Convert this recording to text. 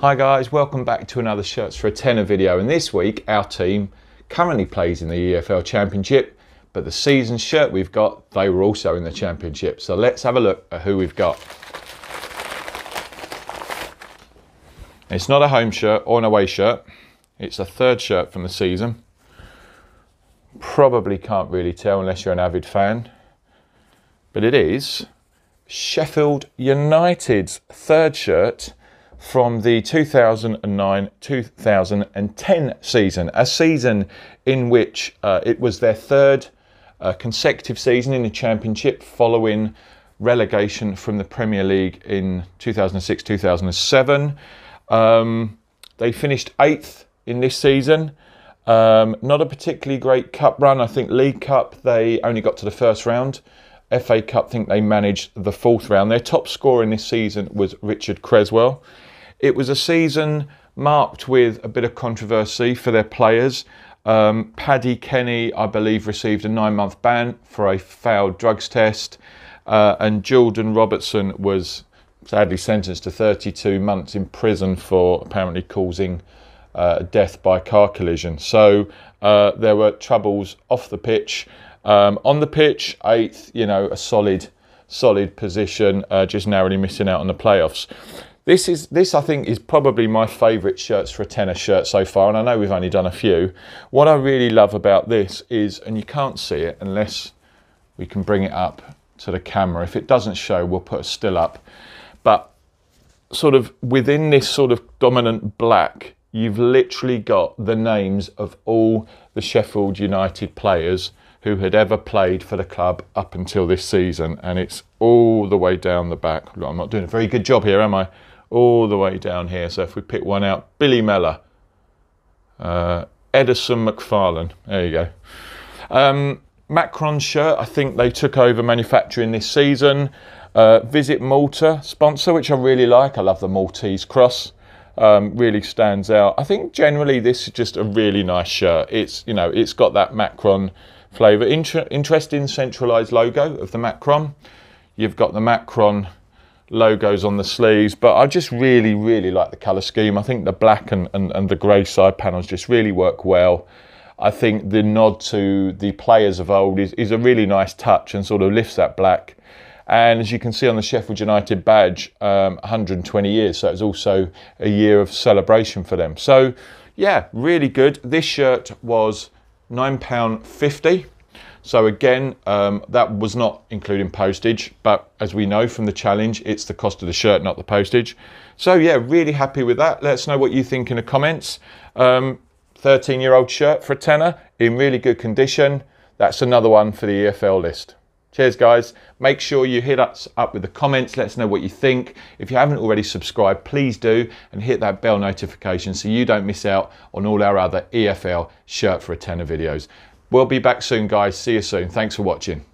Hi guys, welcome back to another Shirts for a Tenner video, and this week our team currently plays in the EFL Championship, but the season shirt we've got, they were also in the Championship. So let's have a look at who we've got. It's not a home shirt or an away shirt, it's a third shirt from the season. Probably can't really tell unless you're an avid fan, but it is Sheffield United's third shirt from the 2009-2010 season, a season in which it was their third consecutive season in the Championship following relegation from the Premier League in 2006-2007. They finished 8th in this season. Not a particularly great cup run. I think League Cup they only got to the first round. FA Cup, I think they managed the fourth round. Their top scorer in this season was Richard Creswell. It was a season marked with a bit of controversy for their players. Paddy Kenny, I believe, received a 9-month ban for a failed drugs test. And Jordan Robertson was sadly sentenced to 32 months in prison for apparently causing death by car collision. So there were troubles off the pitch. On the pitch, 8th, you know, a solid position, just narrowly missing out on the playoffs. This I think is probably my favourite Shirts for a Tenner shirt so far, and I know we've only done a few. What I really love about this is, and you can't see it unless we can bring it up to the camera. If it doesn't show, we'll put a still up. But sort of within this sort of dominant black, you've literally got the names of all the Sheffield United players who had ever played for the club up until this season, and it's all the way down the back. Look, I'm not doing a very good job here, am I? All the way down here. So if we pick one out, Billy Mellor, Edison McFarlane, there you go. Macron shirt, I think they took over manufacturing this season. Visit Malta sponsor, which I really like. I love the Maltese cross. Really stands out. I think generally this is just a really nice shirt. It's, you know, it's got that Macron flavour. Interesting centralised logo of the Macron. You've got the Macron logos on the sleeves, but I just really like the colour scheme. I think the black and the grey side panels just really work well. I think the nod to the players of old is a really nice touch and sort of lifts that black. And as you can see on the Sheffield United badge, 120 years, so it's also a year of celebration for them. So yeah, really good. This shirt was £9.50, so again that was not including postage, but as we know from the challenge, it's the cost of the shirt, not the postage. So yeah, really happy with that. Let us know what you think in the comments. 13-year-old shirt for a tenner, in really good condition. That's another one for the EFL list. Cheers guys, make sure you hit us up with the comments, let us know what you think. If you haven't already subscribed, please do, and hit that bell notification so you don't miss out on all our other EFL Shirt for a Tenner videos. We'll be back soon guys, see you soon, thanks for watching.